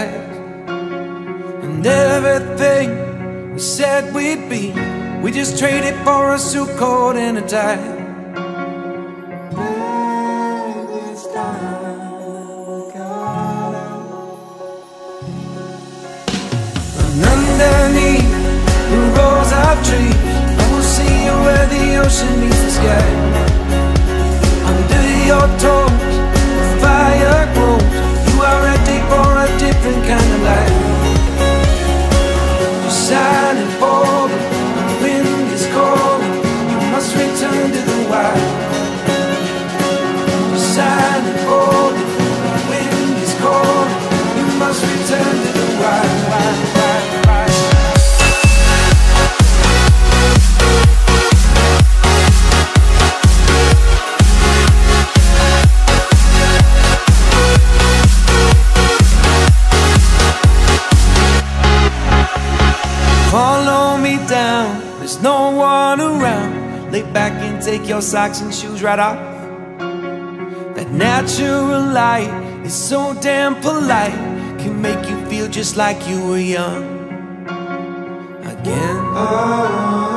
eyes. And everything we said we'd be, we just traded for a suit coat and a tie. And underneath the rows of trees, I will see you where the ocean meets the sky. Under your toes, the fire grows. You are ready for a different kind of life. You're silent, bold, the wind is cold. You must return to the wild. You're silent, bold, the wind is cold. You must return to the wild. There's no one around. Lay back and take your socks and shoes right off. That natural light is so damn polite, can make you feel just like you were young again. Oh.